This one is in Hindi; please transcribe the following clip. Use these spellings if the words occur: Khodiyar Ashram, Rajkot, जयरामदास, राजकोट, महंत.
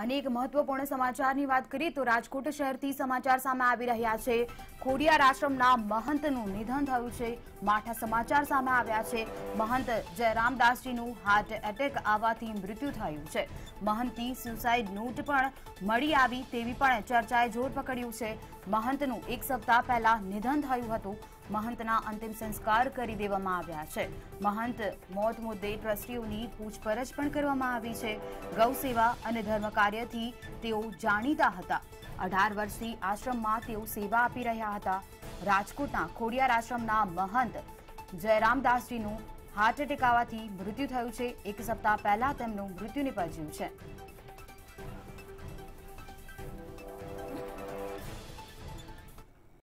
अनेक महत्वपूर्ण समाचारनी वात करीए तो राजकोट शहरथी समाचार सामे आवी रह्या छे। खोडियार आश्रमना महंतनुं निधन थयुं छे। माठा समाचार सामे आव्या छे। महंत जयरामदासजीनुं हार्ट एटेक आववाथी मृत्यु थयुं छे। महंतनी सुसाइड नोट पण मळी आवी तेवी पण चर्चाए जोर पकड्युं छे। महंतनुं एक सप्ताह पहेला निधन थयुं हतुं। महंतना अंतिम संस्कार करी देवामां आव्या छे। महंत मौत मुद्दे ट्रस्टीओनी पूछपरछ पण करवामां आवी छे। गौ सेवा अने धर्म कार्यथी तेओ जाणीता हता। 18 वर्षथी आश्रममां तेओ सेवा आपी रह्या हता। राजकोटना खोडियार आश्रमना महंत जयरामदासजीनुं हार्ट एटेक आववाथी मृत्यु थयुं छे। एक सप्ताह पहेला તેમનું મૃત્યુ નિપજ્યું છે।